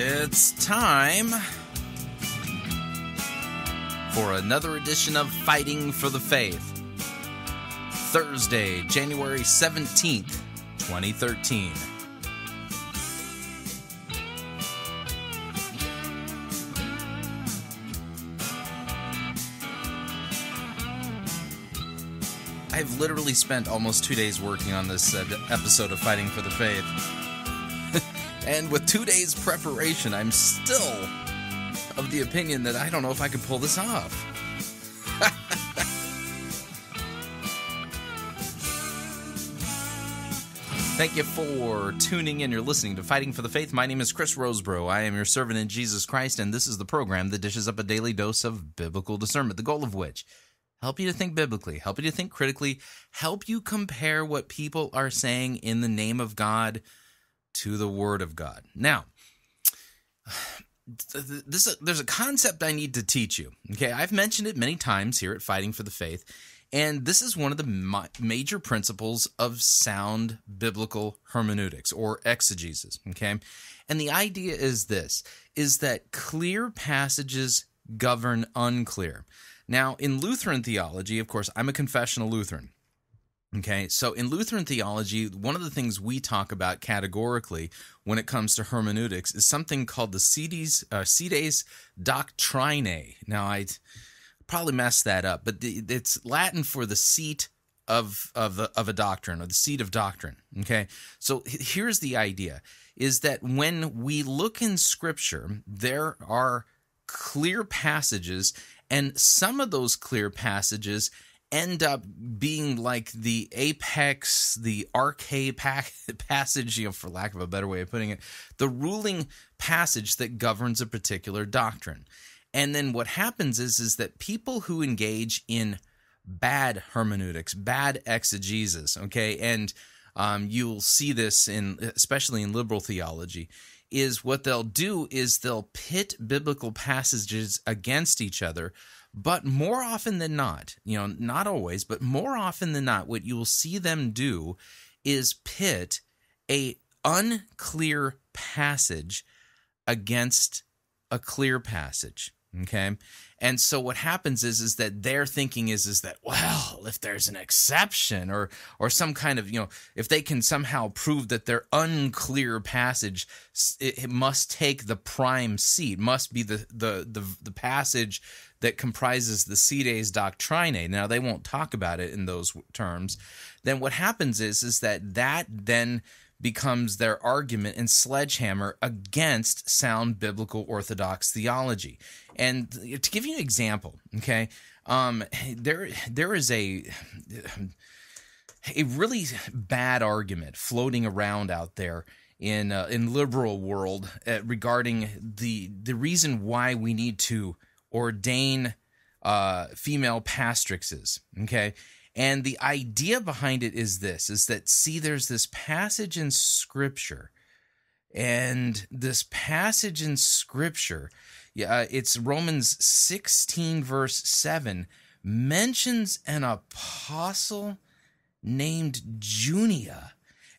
It's time for another edition of Fighting for the Faith, Thursday, January 17th, 2013. I've literally spent almost 2 days working on this episode of Fighting for the Faith. And with 2 days preparation, I'm still of the opinion that I don't know if I could pull this off. Thank you for tuning in. You're listening to Fighting for the Faith. My name is Chris Rosebrough. I am your servant in Jesus Christ, and this is the program that dishes up a daily dose of biblical discernment, the goal of which, help you to think biblically, help you to think critically, help you compare what people are saying in the name of God to the Word of God. Now, there's a concept I need to teach you. Okay, I've mentioned it many times here at Fighting for the Faith, and this is one of the major principles of sound biblical hermeneutics or exegesis. Okay, and the idea is this: is that clear passages govern unclear. Now, in Lutheran theology, of course, I'm a confessional Lutheran. Okay, so in Lutheran theology, one of the things we talk about categorically when it comes to hermeneutics is something called the Sedes Doctrinae. Now, I probably messed that up, but it's Latin for the seat of a doctrine, or the seat of doctrine. Okay, so here's the idea, is that when we look in Scripture, there are clear passages, and some of those clear passages end up being like the apex, the arche passage, you know, for lack of a better way of putting it, the ruling passage that governs a particular doctrine. And then what happens is that people who engage in bad hermeneutics, bad exegesis, okay, and you'll see this especially in liberal theology, is what they'll do is they'll pit biblical passages against each other. But more often than not, you know, not always, but more often than not, what you will see them do is pit an unclear passage against a clear passage, okay? And so what happens is that their thinking is that, well, if there's an exception or some kind of, you know, if they can somehow prove that their unclear passage, it must take the prime seat, must be the passage that comprises the Sedes Doctrinae. Now, they won't talk about it in those terms. Then what happens is that then becomes their argument and sledgehammer against sound biblical orthodox theology. And to give you an example, okay, there is a really bad argument floating around out there in liberal world regarding the reason why we need to ordain female pastrixes, okay? And the idea behind it is this, is that, see, there's this passage in Scripture, and this passage in Scripture, it's Romans 16, verse 7, mentions an apostle named Junia.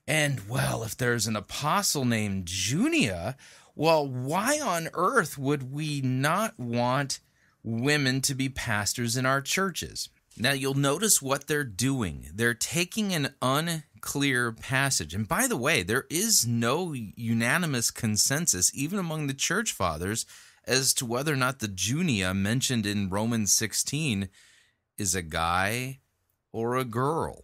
And, well, if there's an apostle named Junia, well, why on earth would we not want women to be pastors in our churches? Now, you'll notice what they're doing. They're taking an unclear passage. And by the way, there is no unanimous consensus, even among the church fathers, as to whether or not the Junia mentioned in Romans 16 is a guy or a girl.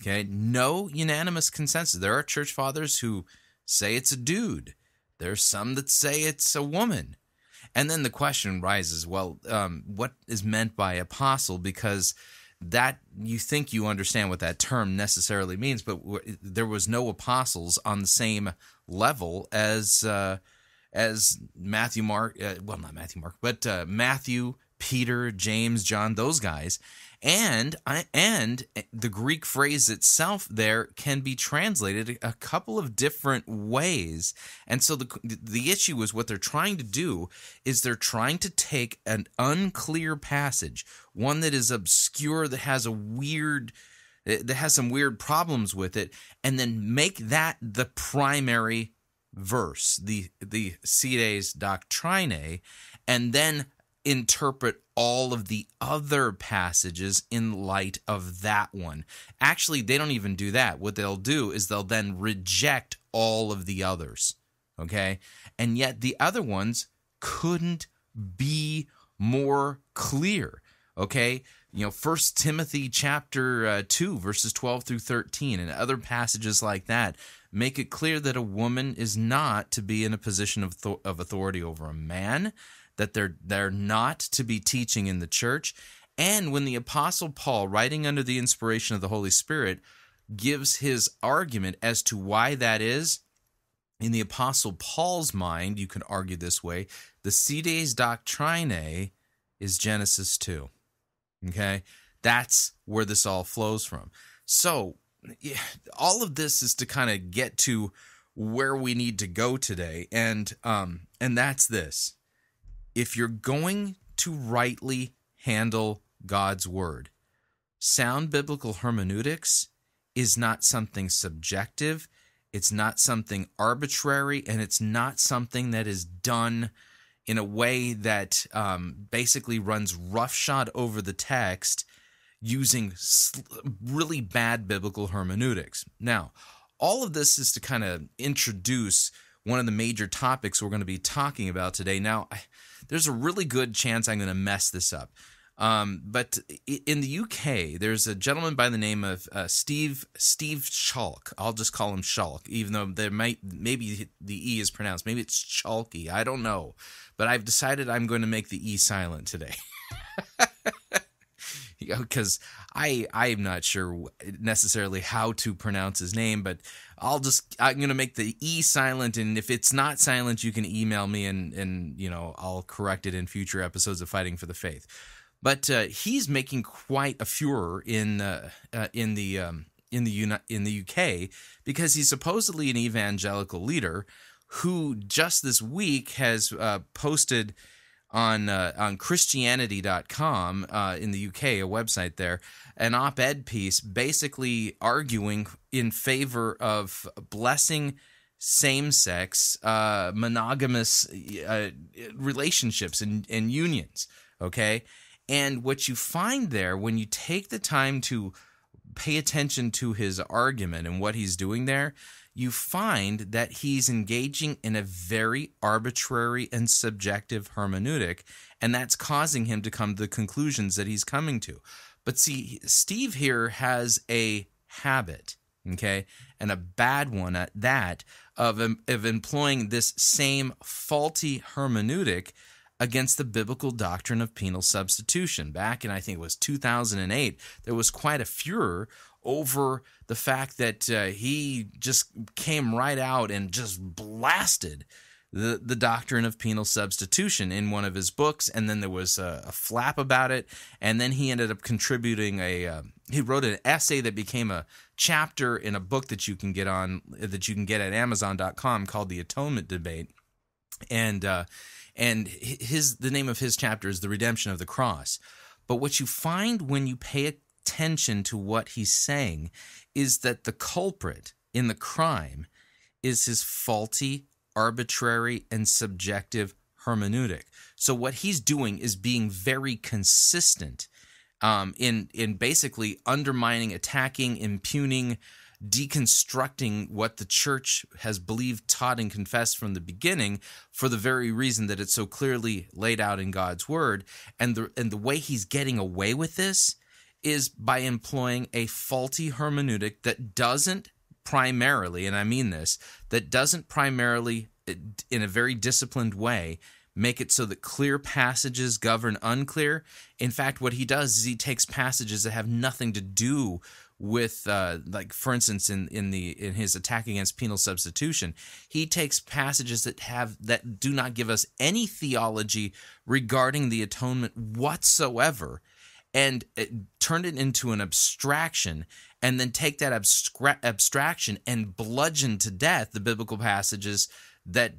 Okay, no unanimous consensus. There are church fathers who say it's a dude. There's some that say it's a woman. And then the question rises, well, what is meant by apostle? Because that, you think you understand what that term necessarily means, but there was no apostles on the same level as Matthew, Mark, well, not Matthew, Mark, but Matthew, Peter, James, John, those guys. And the Greek phrase itself there can be translated a couple of different ways. And so the issue is what they're trying to do is they're trying to take an unclear passage, one that is obscure, that has some weird problems with it, and then make that the primary verse, the Sedes Doctrinae, and then interpret all of the other passages in light of that one. Actually, they don't even do that. What they'll do is they'll then reject all of the others, okay? And yet the other ones couldn't be more clear, okay? You know, 1 Timothy chapter 2, verses 12 through 13, and other passages like that make it clear that a woman is not to be in a position of authority over a man, that they're not to be teaching in the church. And when the Apostle Paul, writing under the inspiration of the Holy Spirit, gives his argument as to why that is, in the Apostle Paul's mind, you can argue this way, the Sedes Doctrinae is Genesis 2. Okay? That's where this all flows from. So, yeah, all of this is to kind of get to where we need to go today, and that's this. If you're going to rightly handle God's word, sound biblical hermeneutics is not something subjective, it's not something arbitrary, and it's not something that is done in a way that basically runs roughshod over the text using really bad biblical hermeneutics. Now, all of this is to kind of introduce one of the major topics we're going to be talking about today. Now, there's a really good chance I'm going to mess this up. But in the UK, there's a gentleman by the name of Steve Chalke. I'll just call him Chalke, even though there might maybe the E is pronounced. Maybe it's Chalke. I don't know. But I've decided I'm going to make the E silent today. Because I'm not sure necessarily how to pronounce his name, but I'm going to make the E silent, and if it's not silent, you can email me, and you know, I'll correct it in future episodes of Fighting for the Faith. But he's making quite a furor in the UK because he's supposedly an evangelical leader who just this week has posted on Christianity.com in the UK, a website there, an op-ed piece basically arguing in favor of blessing same-sex monogamous relationships and unions, okay? And what you find there, when you take the time to pay attention to his argument and what he's doing there, you find that he's engaging in a very arbitrary and subjective hermeneutic, and that's causing him to come to the conclusions that he's coming to. But see, Steve here has a habit, okay, and a bad one at that, of employing this same faulty hermeneutic against the biblical doctrine of penal substitution. Back in, I think it was 2008, there was quite a furor over the fact that he just came right out and just blasted the doctrine of penal substitution in one of his books, and then there was a flap about it, and then he ended up contributing he wrote an essay that became a chapter in a book that you can get at Amazon.com called The Atonement Debate, and the name of his chapter is The Redemption of the Cross. But what you find when you pay attention to what he's saying is that the culprit in the crime is his faulty, arbitrary, and subjective hermeneutic. So what he's doing is being very consistent in basically undermining, attacking, impugning, deconstructing what the church has believed, taught, and confessed from the beginning, for the very reason that it's so clearly laid out in God's word. And the way he's getting away with this is by employing a faulty hermeneutic that doesn't primarily, and I mean this, that doesn't primarily, in a very disciplined way, make it so that clear passages govern unclear. In fact, what he does is he takes passages that have nothing to do with, like, for instance, in his attack against penal substitution, he takes passages that do not give us any theology regarding the atonement whatsoever, and turn it into an abstraction, and then take that abstraction and bludgeon to death the biblical passages that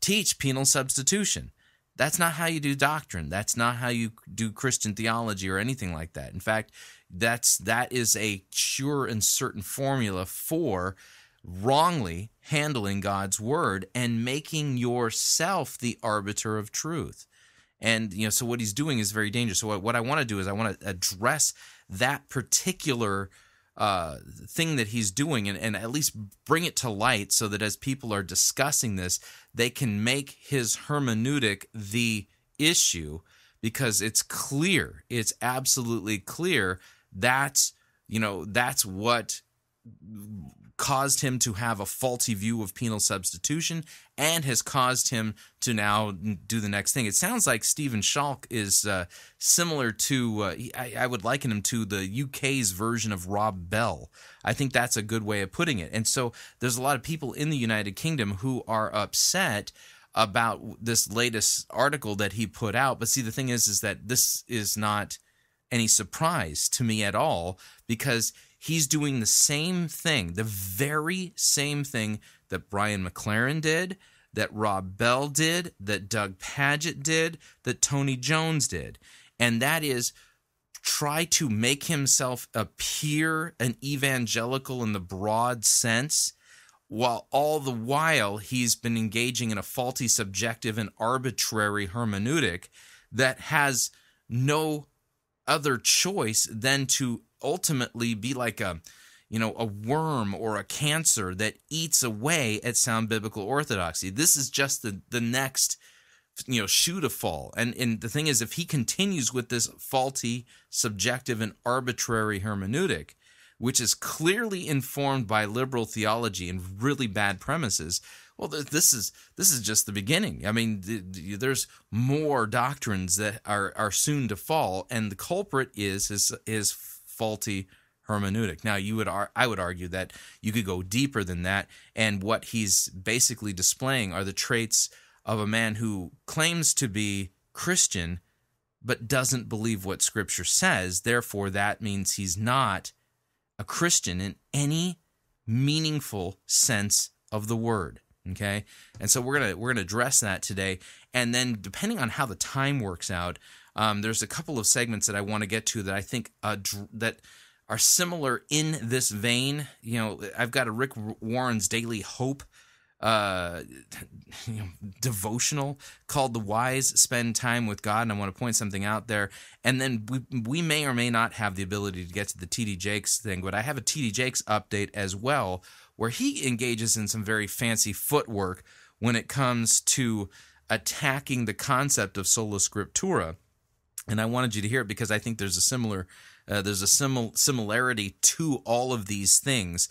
teach penal substitution. That's not how you do doctrine. That's not how you do Christian theology or anything like that. In fact, that is a sure and certain formula for wrongly handling God's word and making yourself the arbiter of truth. And, you know, so what he's doing is very dangerous. So what I want to do is I want to address that particular thing that he's doing and at least bring it to light so that as people are discussing this, they can make his hermeneutic the issue, because it's clear. It's absolutely clear. That's, you know, that's what caused him to have a faulty view of penal substitution and has caused him to now do the next thing. It sounds like Steve Chalke is similar to, I would liken him to the UK's version of Rob Bell. I think that's a good way of putting it. And so there's a lot of people in the United Kingdom who are upset about this latest article that he put out. But see, the thing is that this is not any surprise to me at all, because he's doing the same thing, the very same thing that Brian McLaren did, that Rob Bell did, that Doug Paget did, that Tony Jones did. And that is try to make himself appear an evangelical in the broad sense, while all the while he's been engaging in a faulty, subjective, and arbitrary hermeneutic that has no other choice than to ultimately be like a, you know, a worm or a cancer that eats away at sound biblical orthodoxy. This is just the next, you know, shoe to fall. And the thing is, if he continues with this faulty, subjective, and arbitrary hermeneutic, which is clearly informed by liberal theology and really bad premises, well, this is just the beginning. I mean, there's more doctrines that are soon to fall, and the culprit is his faulty hermeneutic. Now, I would argue that you could go deeper than that, and what he's basically displaying are the traits of a man who claims to be Christian but doesn't believe what Scripture says. Therefore, that means he's not a Christian in any meaningful sense of the word, okay? And so we're gonna address that today, and then depending on how the time works out, there's a couple of segments that I want to get to that I think that are similar in this vein. You know, I've got a Rick Warren's Daily Hope devotional called "The Wise Spend Time with God," and I want to point something out there. And then we may or may not have the ability to get to the T.D. Jakes thing, but I have a T.D. Jakes update as well, where he engages in some very fancy footwork when it comes to attacking the concept of sola scriptura. And I wanted you to hear it because I think there's a similarity to all of these things.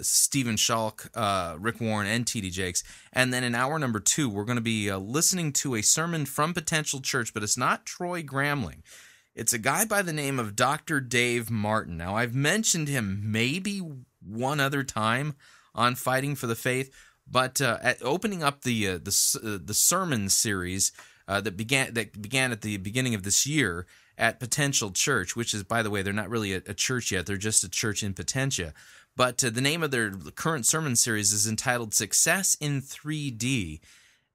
Steve Chalke, Rick Warren, and T.D. Jakes. And then in hour number 2, we're going to be listening to a sermon from Potential Church, but it's not Troy Gramling. It's a guy by the name of Dr. Dave Martin. Now, I've mentioned him maybe one other time on Fighting for the Faith, but at opening up the sermon series that began at the beginning of this year at Potential Church, which is, by the way, they're not really a church yet. They're just a church in potentia. But the name of their current sermon series is entitled Success in 3D.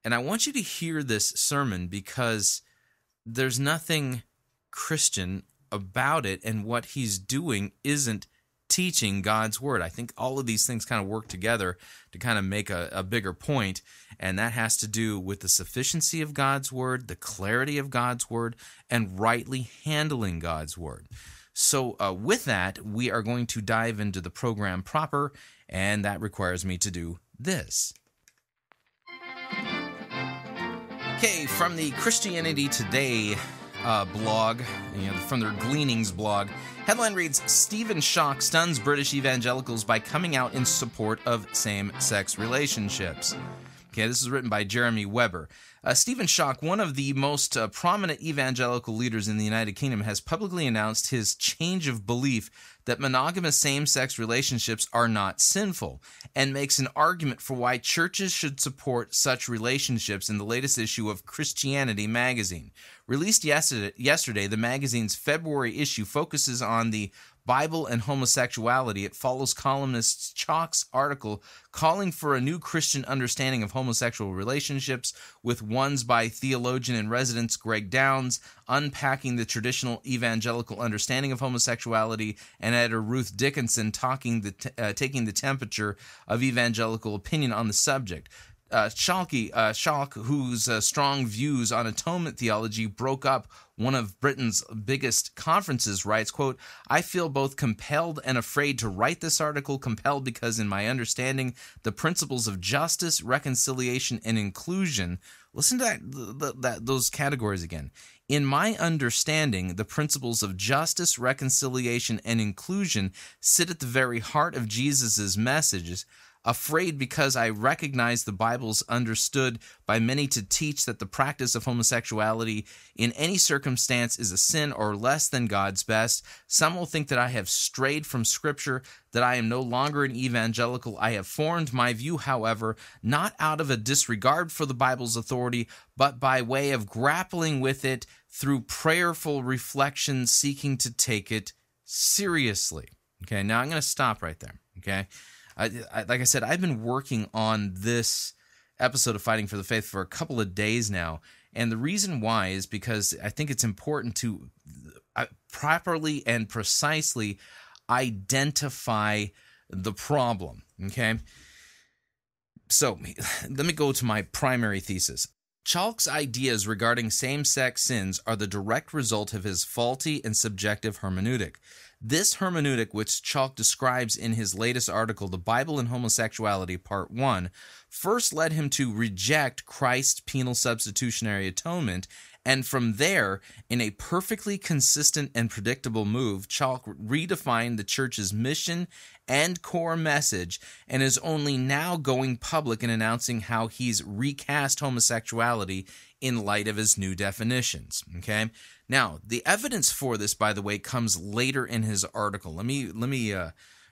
And I want you to hear this sermon because there's nothing Christian about it, and what he's doing isn't teaching God's word. I think all of these things kind of work together to kind of make a bigger point, and that has to do with the sufficiency of God's word, the clarity of God's word, and rightly handling God's word. So with that, we are going to dive into the program proper, and that requires me to do this. Okay, from the Christianity Today blog, you know, from their Gleanings blog, headline reads, Steve Chalke stuns British evangelicals by coming out in support of same-sex relationships. Okay, this is written by Jeremy Weber. Steve Chalke, one of the most prominent evangelical leaders in the United Kingdom, has publicly announced his change of belief that monogamous same-sex relationships are not sinful, and makes an argument for why churches should support such relationships in the latest issue of Christianity magazine. Released yesterday, the magazine's February issue focuses on the Bible and Homosexuality, it follows columnist Chalke's article calling for a new Christian understanding of homosexual relationships with ones by theologian-in-residence Greg Downs, unpacking the traditional evangelical understanding of homosexuality, and editor Ruth Dickinson taking the temperature of evangelical opinion on the subject. Chalke, whose strong views on atonement theology broke up one of Britain's biggest conferences, writes, quote, "I feel both compelled and afraid to write this article, compelled because in my understanding, the principles of justice, reconciliation, and inclusion," listen to those categories again, "in my understanding, the principles of justice, reconciliation, and inclusion sit at the very heart of Jesus's messages. Afraid because I recognize the Bible's understood by many to teach that the practice of homosexuality in any circumstance is a sin or less than God's best. Some will think that I have strayed from Scripture, that I am no longer an evangelical. I have formed my view, however, not out of a disregard for the Bible's authority, but by way of grappling with it through prayerful reflection, seeking to take it seriously." Okay, now I'm going to stop right there, okay? Like I said, I've been working on this episode of Fighting for the Faith for a couple of days now, and the reason why is because I think it's important to properly and precisely identify the problem, okay? So let me go to my primary thesis. Chalke's ideas regarding same-sex sins are the direct result of his faulty and subjective hermeneutic. This hermeneutic, which Chalke describes in his latest article, The Bible and Homosexuality, Part 1, first led him to reject Christ's penal substitutionary atonement, and from there, in a perfectly consistent and predictable move, Chalke redefined the church's mission and core message, and is only now going public in announcing how he's recast homosexuality in light of his new definitions, okay? Now, the evidence for this, by the way, comes later in his article. Let me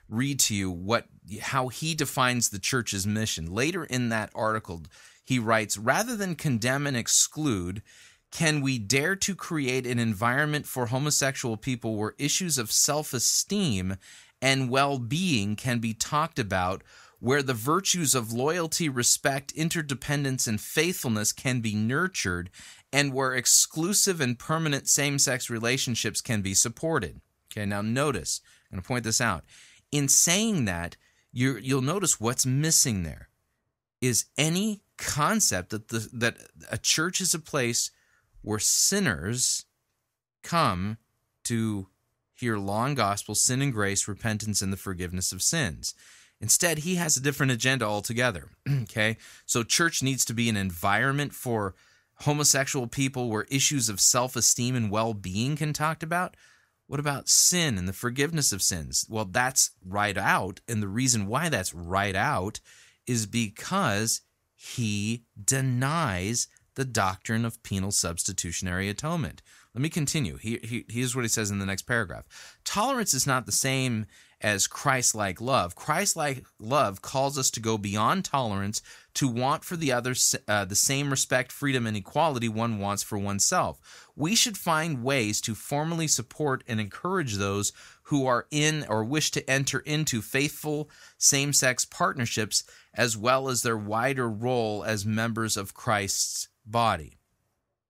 read to you how he defines the church's mission. Later in that article, he writes, "Rather than condemn and exclude, can we dare to create an environment for homosexual people where issues of self-esteem and well-being can be talked about, where the virtues of loyalty, respect, interdependence, and faithfulness can be nurtured, and where exclusive and permanent same-sex relationships can be supported." Okay, now notice, I'm going to point this out. In saying that, you'll notice what's missing there is any concept that a church is a place where sinners come to hear law and gospel, sin and grace, repentance, and the forgiveness of sins. Instead, he has a different agenda altogether, okay? So church needs to be an environment for homosexual people where issues of self-esteem and well-being can be talked about. What about sin and the forgiveness of sins? Well, that's right out, and the reason why that's right out is because he denies the doctrine of penal substitutionary atonement. Let me continue. Here's what he says in the next paragraph. "Tolerance is not the same as Christ-like love. Christ-like love calls us to go beyond tolerance, to want for the other the same respect, freedom, and equality one wants for oneself. We should find ways to formally support and encourage those who are in or wish to enter into faithful same-sex partnerships, as well as their wider role as members of Christ's body."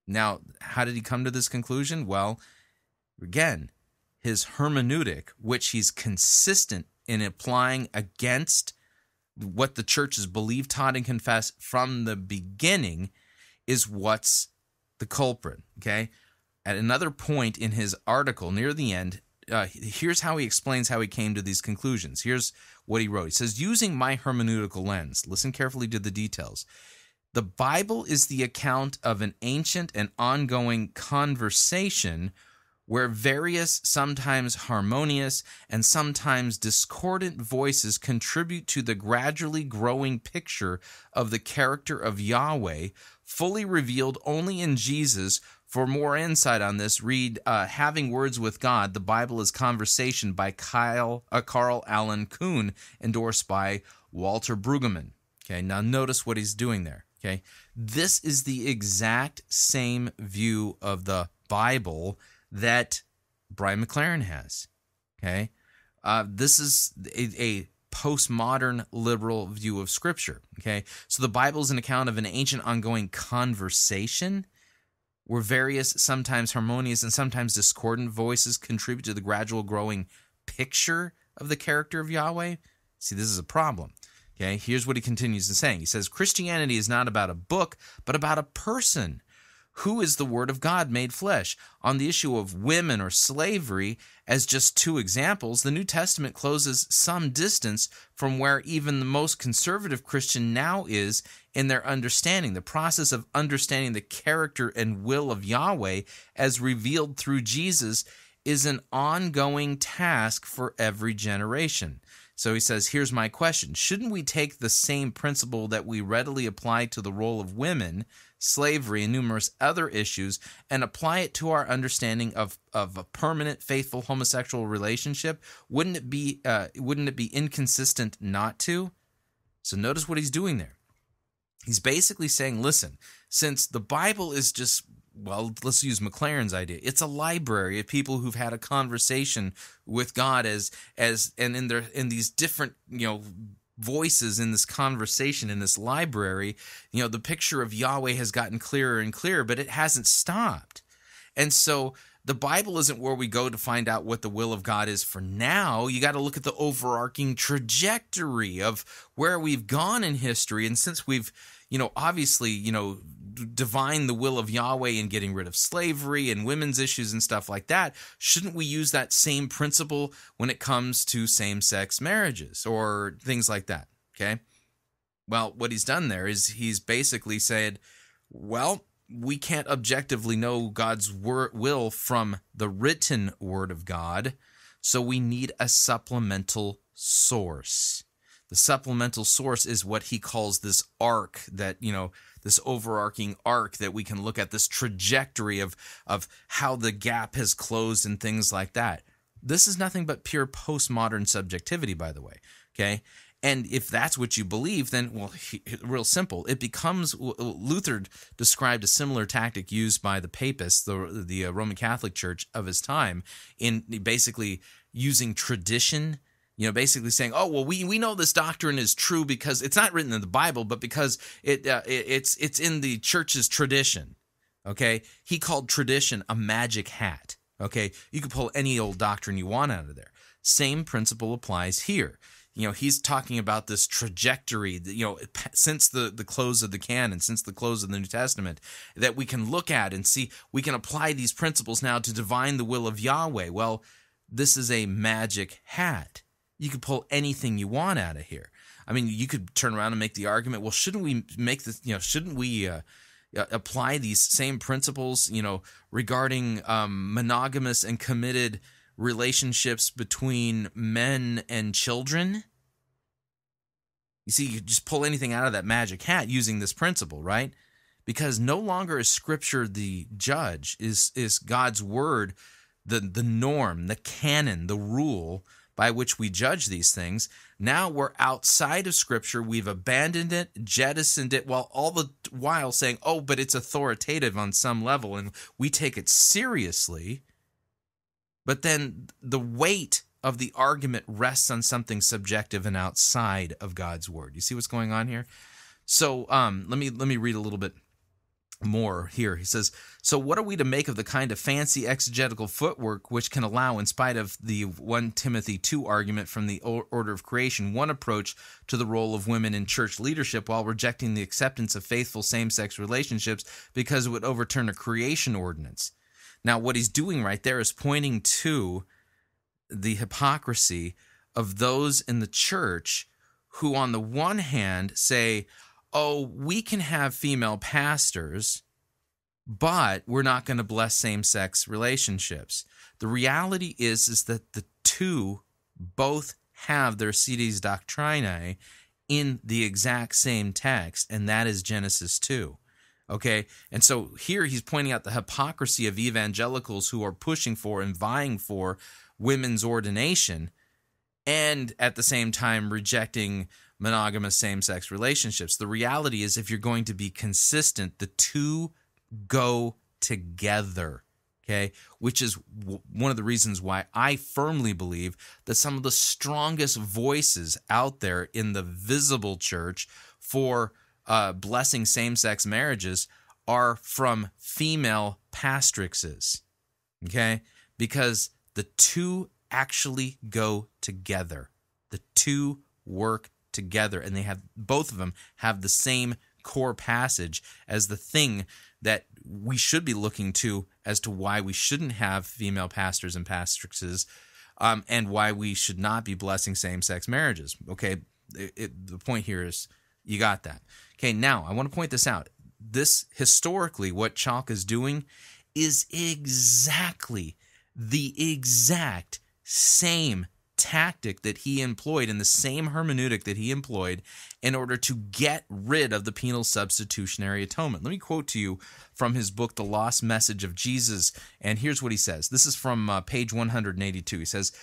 Now, how did he come to this conclusion? Well, again, his hermeneutic, which he's consistent in applying against what the church has believed, taught, and confessed from the beginning, is what's the culprit, okay? At another point in his article, near the end, here's how he explains how he came to these conclusions. Here's what he wrote. He says, "Using my hermeneutical lens," listen carefully to the details, "the Bible is the account of an ancient and ongoing conversation where various, sometimes harmonious, and sometimes discordant voices contribute to the gradually growing picture of the character of Yahweh, fully revealed only in Jesus. For more insight on this, read Having Words with God, The Bible is Conversation by Carl Allan Kuhn, endorsed by Walter Brueggemann." Okay, now notice what he's doing there. Okay, this is the exact same view of the Bible that Brian McLaren has. Okay, this is a postmodern liberal view of Scripture. Okay, so the Bible is an account of an ancient ongoing conversation where various, sometimes harmonious and sometimes discordant voices contribute to the gradual growing picture of the character of Yahweh. See, this is a problem. Okay, here's what he continues in saying. He says, Christianity is not about a book, but about a person who is the Word of God made flesh. On the issue of women or slavery, as just two examples, the New Testament closes some distance from where even the most conservative Christian now is in their understanding. The process of understanding the character and will of Yahweh as revealed through Jesus is an ongoing task for every generation. So he says, here's my question. Shouldn't we take the same principle that we readily apply to the role of women, slavery, and numerous other issues, and apply it to our understanding of a permanent, faithful homosexual relationship? Wouldn't it be inconsistent not to? So notice what he's doing there. He's basically saying, listen, since the Bible is just, well, let's use McLaren's idea. It's a library of people who've had a conversation with God and in these different, you know, voices in this conversation in this library. You know, the picture of Yahweh has gotten clearer and clearer, but it hasn't stopped. And so the Bible isn't where we go to find out what the will of God is for now. You got to look at the overarching trajectory of where we've gone in history, and since we've, you know, obviously, you know, divine the will of Yahweh in getting rid of slavery and women's issues and stuff like that, shouldn't we use that same principle when it comes to same-sex marriages or things like that? Okay. Well, what he's done there is he's basically said, well, we can't objectively know God's will from the written word of God, so we need a supplemental source. The supplemental source is what he calls this arc that, you know, this overarching arc that we can look at, this trajectory of how the gap has closed and things like that. This is nothing but pure postmodern subjectivity, by the way, okay? And if that's what you believe, then, well, real simple. It becomes, Luther described a similar tactic used by the papists, the Roman Catholic Church of his time, in basically using tradition. You know, basically saying, oh, well, we know this doctrine is true because it's not written in the Bible, but because it's in the church's tradition, okay? He called tradition a magic hat, okay? You can pull any old doctrine you want out of there. Same principle applies here. You know, he's talking about this trajectory, you know, since the close of the canon, since the close of the New Testament, that we can look at and see, we can apply these principles now to divine the will of Yahweh. Well, this is a magic hat. You could pull anything you want out of here. I mean, you could turn around and make the argument, well, shouldn't we make this, you know, shouldn't we apply these same principles, you know, regarding monogamous and committed relationships between men and children? You see, you could just pull anything out of that magic hat using this principle, right? Because no longer is Scripture the judge, is God's word the norm, the canon, the rule by which we judge these things. Now we're outside of Scripture. We've abandoned it, jettisoned it, while all the while saying, oh, but it's authoritative on some level, and we take it seriously. But then the weight of the argument rests on something subjective and outside of God's word. You see what's going on here? So let me read a little bit more here. He says, so what are we to make of the kind of fancy exegetical footwork which can allow, in spite of the 1 Timothy 2 argument from the order of creation, one approach to the role of women in church leadership while rejecting the acceptance of faithful same-sex relationships because it would overturn a creation ordinance? Now, what he's doing right there is pointing to the hypocrisy of those in the church who, on the one hand, say, oh, we can have female pastors, but we're not going to bless same-sex relationships. The reality is that the two both have their Sedes Doctrinae in the exact same text, and that is Genesis 2. Okay, and so here he's pointing out the hypocrisy of evangelicals who are pushing for and vying for women's ordination and at the same time rejecting monogamous same-sex relationships. The reality is, if you're going to be consistent, the two go together. okay, which is one of the reasons why I firmly believe that some of the strongest voices out there in the visible church for blessing same-sex marriages are from female pastrixes, okay, because the two actually go together. The two work together, and they have, both of them have the same core passage as the thing that we should be looking to as to why we shouldn't have female pastors and pastrixes, and why we should not be blessing same-sex marriages. Okay, the point here is you got that. Okay, now I want to point this out. This historically, what Chalke is doing is exactly the exact same tactic that he employed and the same hermeneutic that he employed in order to get rid of the penal substitutionary atonement. Let me quote to you from his book, The Lost Message of Jesus, and here's what he says. This is from page 182. He says,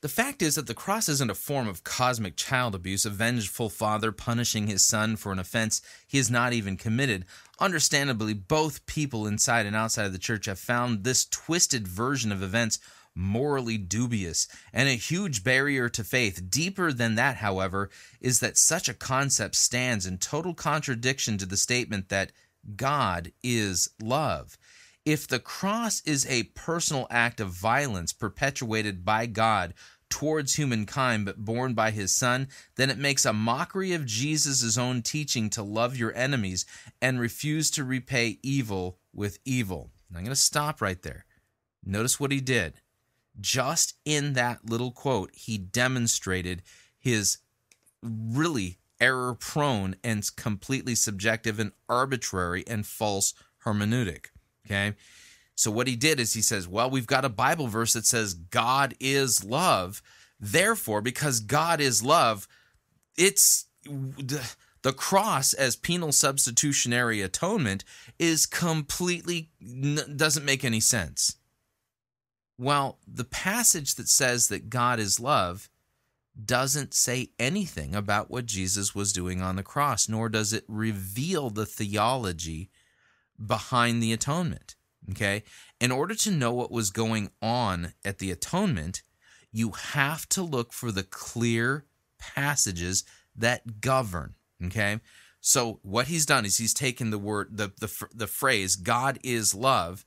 "The fact is that the cross isn't a form of cosmic child abuse, a vengeful father punishing his son for an offense he has not even committed. Understandably, both people inside and outside of the church have found this twisted version of events morally dubious, and a huge barrier to faith. Deeper than that, however, is that such a concept stands in total contradiction to the statement that God is love. If the cross is a personal act of violence perpetuated by God towards humankind but borne by his son, then it makes a mockery of Jesus' own teaching to love your enemies and refuse to repay evil with evil." And I'm going to stop right there. Notice what he did. Just in that little quote, he demonstrated his really error-prone and completely subjective and arbitrary and false hermeneutic, okay? So what he did is he says, well, we've got a Bible verse that says God is love. Therefore, because God is love, it's the cross as penal substitutionary atonement is completely, doesn't make any sense. Well, the passage that says that God is love doesn't say anything about what Jesus was doing on the cross, nor does it reveal the theology behind the atonement, okay? In order to know what was going on at the atonement, you have to look for the clear passages that govern, okay? So what he's done is he's taken the word, the phrase, God is love,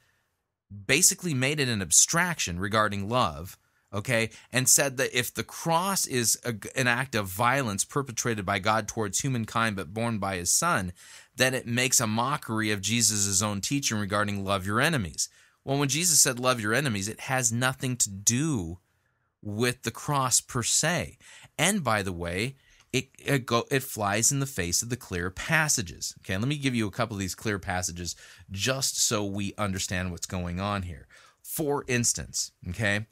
basically made it an abstraction regarding love, okay, and said that if the cross is an act of violence perpetrated by God towards humankind but borne by his son, then it makes a mockery of Jesus' own teaching regarding love your enemies. Well, when Jesus said love your enemies, it has nothing to do with the cross per se. And by the way, it flies in the face of the clear passages. Okay, let me give you a couple of these clear passages just so we understand what's going on here. For instance, okay,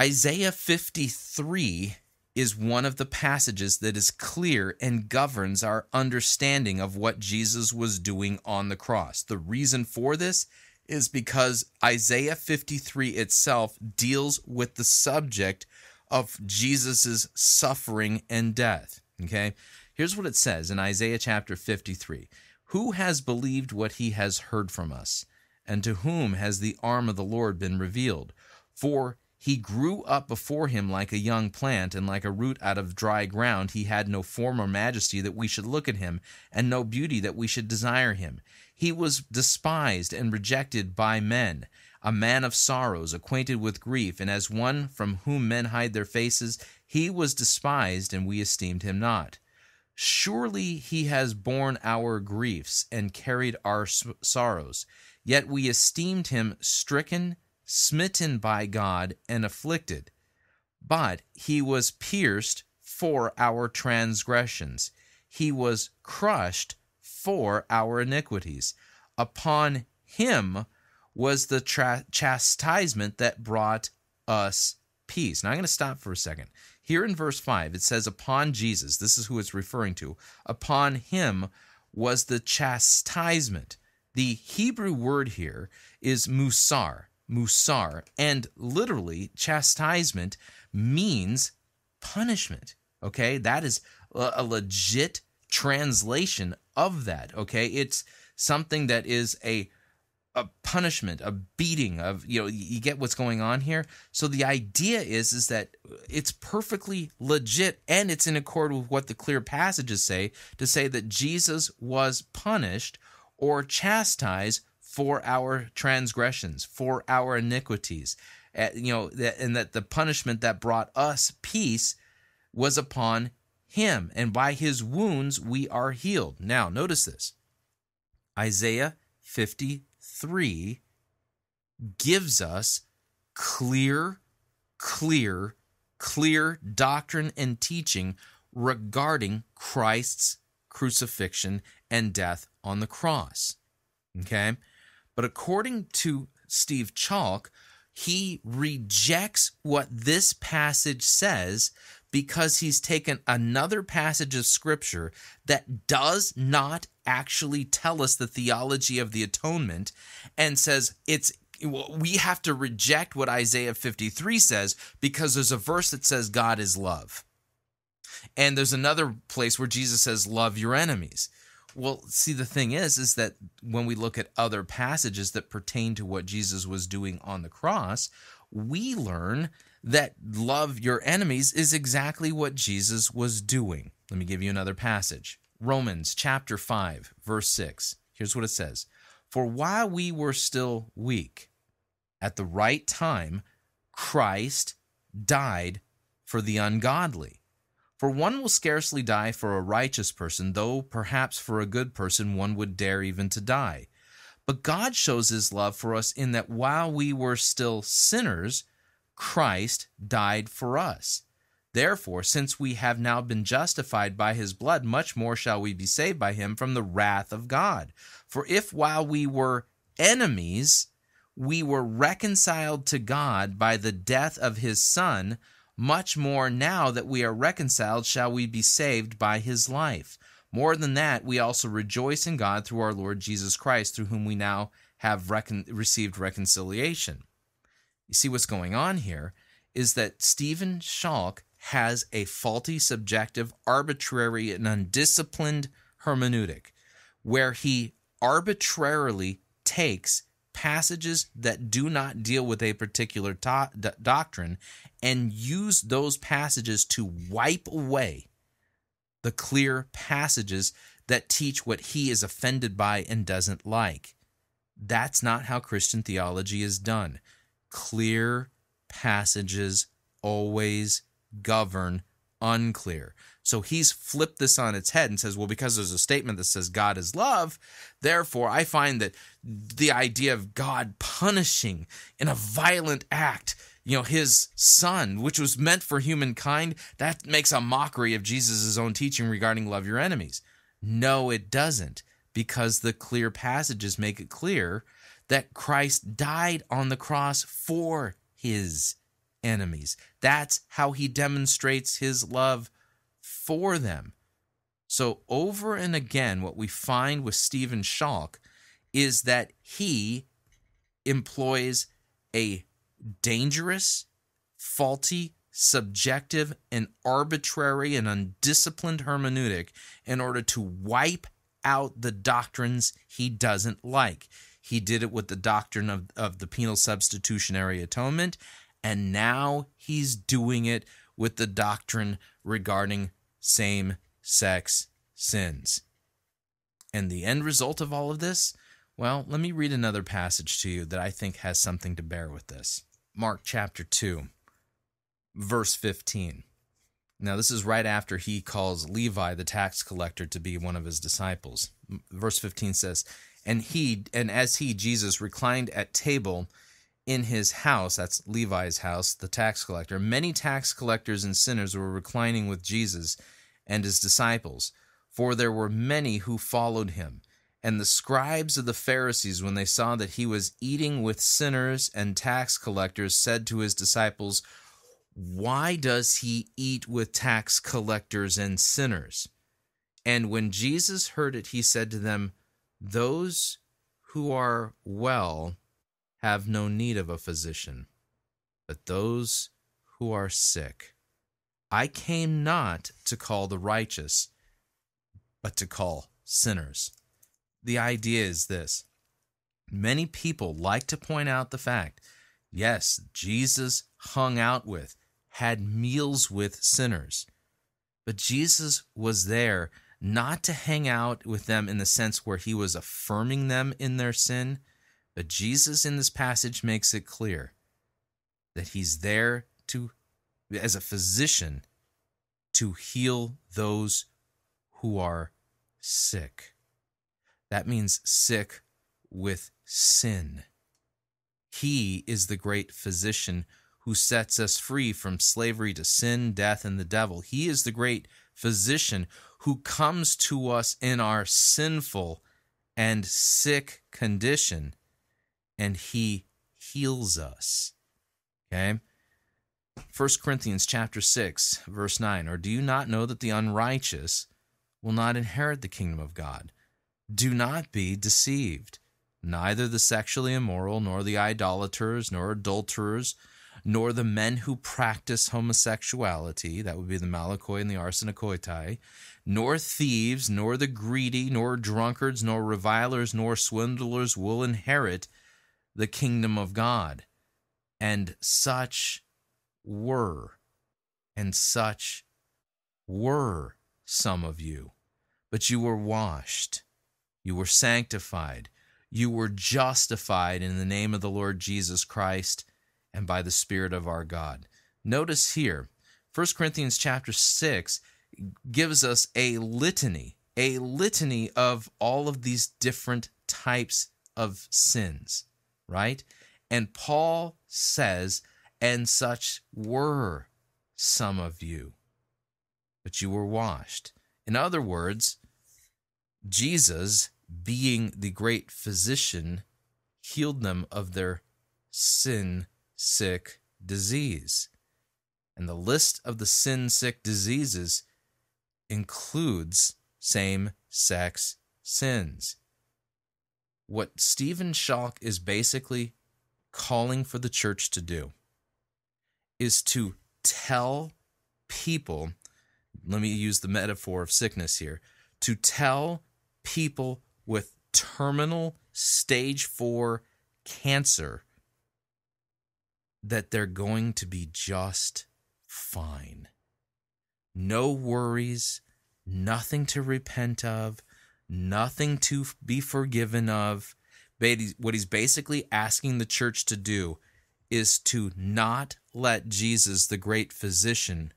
Isaiah 53 is one of the passages that is clear and governs our understanding of what Jesus was doing on the cross. The reason for this is because Isaiah 53 itself deals with the subject of Jesus's suffering and death, okay? Here's what it says in Isaiah chapter 53. "Who has believed what he has heard from us? And to whom has the arm of the Lord been revealed? For he grew up before him like a young plant, and like a root out of dry ground. He had no form or majesty that we should look at him, and no beauty that we should desire him. He was despised and rejected by men, a man of sorrows, acquainted with grief, and as one from whom men hide their faces, he was despised, and we esteemed him not. Surely he has borne our griefs and carried our sorrows, yet we esteemed him stricken, smitten by God, and afflicted. But he was pierced for our transgressions. He was crushed for our iniquities. Upon him was the chastisement that brought us peace." Now I'm going to stop for a second. Here in verse 5, it says, "Upon Jesus," this is who it's referring to, "upon him was the chastisement." The Hebrew word here is musar, musar, and literally chastisement means punishment, okay? That is a legit translation of that, okay? It's something that is a a punishment, a beating of, you know, you get what's going on here. So the idea is that it's perfectly legit and it's in accord with what the clear passages say, to say that Jesus was punished or chastised for our transgressions, for our iniquities, you know, and that the punishment that brought us peace was upon him, and by his wounds we are healed. Now, notice this. Isaiah 53 gives us clear doctrine and teaching regarding Christ's crucifixion and death on the cross. Okay? But according to Steve Chalke, he rejects what this passage says because he's taken another passage of Scripture that does not actually tell us the theology of the atonement and says we have to reject what Isaiah 53 says because there's a verse that says God is love. And there's another place where Jesus says, love your enemies. Well, see, the thing is that when we look at other passages that pertain to what Jesus was doing on the cross, we learn that love your enemies is exactly what Jesus was doing. Let me give you another passage. Romans chapter 5, verse 6. Here's what it says. For while we were still weak, at the right time, Christ died for the ungodly. For one will scarcely die for a righteous person, though perhaps for a good person one would dare even to die. But God shows his love for us in that while we were still sinners, Christ died for us. Therefore, since we have now been justified by his blood, much more shall we be saved by him from the wrath of God. For if while we were enemies, we were reconciled to God by the death of his Son, much more now that we are reconciled shall we be saved by his life. More than that, we also rejoice in God through our Lord Jesus Christ, through whom we now have received reconciliation. You see what's going on here is that Stephen Chalke has a faulty, subjective, arbitrary, and undisciplined hermeneutic where he arbitrarily takes passages that do not deal with a particular doctrine and use those passages to wipe away the clear passages that teach what he is offended by and doesn't like. That's not how Christian theology is done. Clear passages always govern unclear. So he's flipped this on its head and says, well, because there's a statement that says God is love, therefore I find that the idea of God punishing in a violent act, you know, his son, which was meant for humankind, that makes a mockery of Jesus' own teaching regarding love your enemies. No, it doesn't, because the clear passages make it clear that Christ died on the cross for his enemies. That's how he demonstrates his love for them. So over and again, what we find with Stephen Chalke is that he employs a dangerous, faulty, subjective, and arbitrary and undisciplined hermeneutic in order to wipe out the doctrines he doesn't like. He did it with the doctrine of the penal substitutionary atonement, and now he's doing it with the doctrine regarding same-sex sins. And the end result of all of this? Well, let me read another passage to you that I think has something to bear with this. Mark chapter 2, verse 15. Now, this is right after he calls Levi, the tax collector, to be one of his disciples. Verse 15 says, And as he, Jesus, reclined at table in his house, that's Levi's house, the tax collector, many tax collectors and sinners were reclining with Jesus and his disciples, for there were many who followed him. And the scribes of the Pharisees, when they saw that he was eating with sinners and tax collectors, said to his disciples, "Why does he eat with tax collectors and sinners?" And when Jesus heard it, he said to them, "Those who are well have no need of a physician, but those who are sick. I came not to call the righteous, but to call sinners." The idea is this: Many people like to point out the fact, yes, Jesus hung out with, had meals with sinners, but Jesus was there not to hang out with them in the sense where he was affirming them in their sin, but Jesus in this passage makes it clear that he's there to, as a physician, to heal those who are sick. That means sick with sin. He is the great physician who sets us free from slavery to sin, death, and the devil. He is the great physician who comes to us in our sinful and sick condition, and he heals us. Okay? 1 Corinthians chapter 6, verse 9, or do you not know that the unrighteous will not inherit the kingdom of God? Do not be deceived. Neither the sexually immoral, nor the idolaters, nor adulterers, nor the men who practice homosexuality, that would be the Malakoi and the Arsenicoitai, nor thieves, nor the greedy, nor drunkards, nor revilers, nor swindlers will inherit the kingdom of God. And such were, some of you. But you were washed, you were sanctified, you were justified in the name of the Lord Jesus Christ and by the Spirit of our God. Notice here, 1 Corinthians chapter 6 gives us a litany of all of these different types of sins, right? And Paul says, and such were some of you, but you were washed. In other words, Jesus, being the great physician, healed them of their sin sick disease. And the list of the sin sick diseases includes same-sex sins. What Steve Chalke is basically calling for the church to do is to tell people, let me use the metaphor of sickness here, to tell people with terminal stage 4 cancer that they're going to be just fine. No worries, nothing to repent of, nothing to be forgiven of. What he's basically asking the church to do is to not let Jesus, the great physician,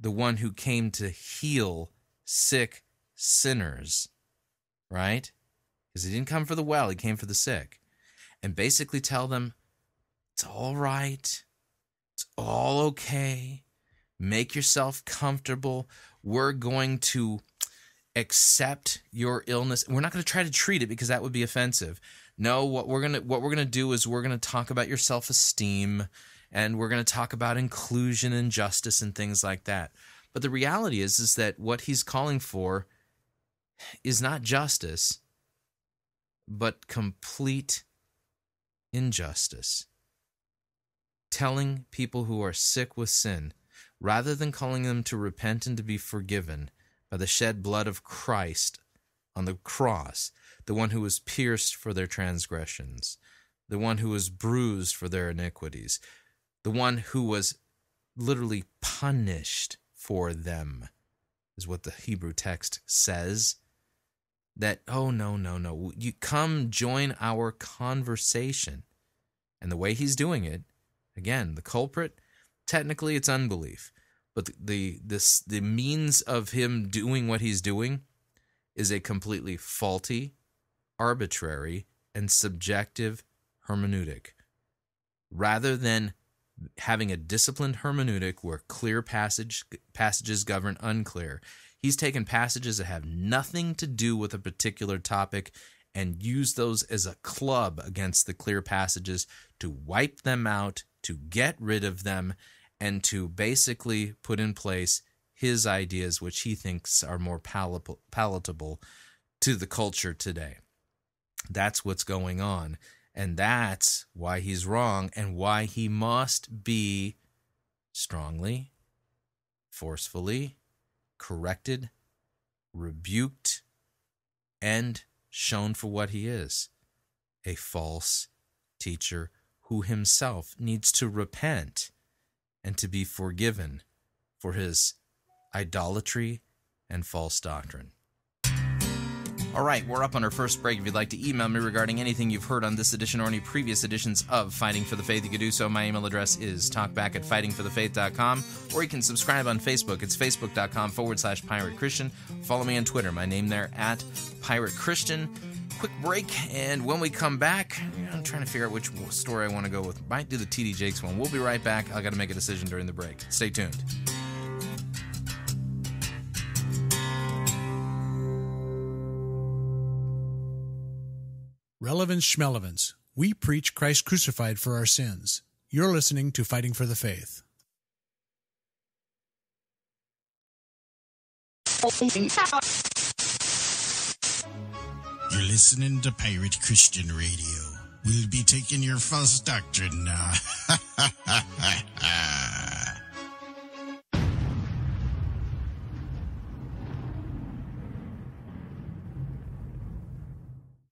the one who came to heal sick sinners, right? Because he didn't come for the well, he came for the sick. And basically tell them, it's all right. It's all okay. Make yourself comfortable. We're going to accept your illness. We're not going to try to treat it because that would be offensive. No, what we're going to do is we're going to talk about your self-esteem and we're going to talk about inclusion and justice and things like that. But the reality is that what he's calling for is not justice, but complete injustice. Telling people who are sick with sin, rather than calling them to repent and to be forgiven by the shed blood of Christ on the cross, the one who was pierced for their transgressions, the one who was bruised for their iniquities, the one who was literally punished for them, is what the Hebrew text says. That, oh, no, you come join our conversation. And the way he's doing it, again, the culprit, technically it's unbelief. But the means of him doing what he's doing is a completely faulty, arbitrary, and subjective hermeneutic. Rather than having a disciplined hermeneutic where clear passages govern unclear, he's taken passages that have nothing to do with a particular topic and used those as a club against the clear passages to wipe them out, to get rid of them, and to basically put in place his ideas, which he thinks are more palatable to the culture today. That's what's going on, and that's why he's wrong and why he must be strongly, forcefully corrected, rebuked, and shown for what he is. a false teacher who himself needs to repent and to be forgiven for his idolatry and false doctrine. All right, we're up on our first break. If you'd like to email me regarding anything you've heard on this edition or any previous editions of Fighting for the Faith, you can do so. My email address is talkback@fightingforthefaith.com, or you can subscribe on Facebook. It's facebook.com/Pirate Christian. Follow me on Twitter. My name there, @Pirate Christian. Quick break, and when we come back, I'm trying to figure out which story I want to go with. Might do the T.D. Jakes one. We'll be right back. I've got to make a decision during the break. Stay tuned. Relevance Schmelevance. We preach Christ crucified for our sins. You're listening to Fighting for the Faith. You're listening to Pirate Christian Radio. We'll be taking your false doctrine now.